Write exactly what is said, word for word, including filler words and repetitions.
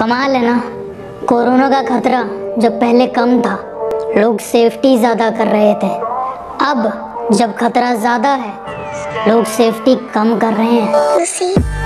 कमाल है ना, कोरोना का खतरा जब पहले कम था, लोग सेफ्टी ज़्यादा कर रहे थे। अब जब खतरा ज़्यादा है, लोग सेफ्टी कम कर रहे हैं।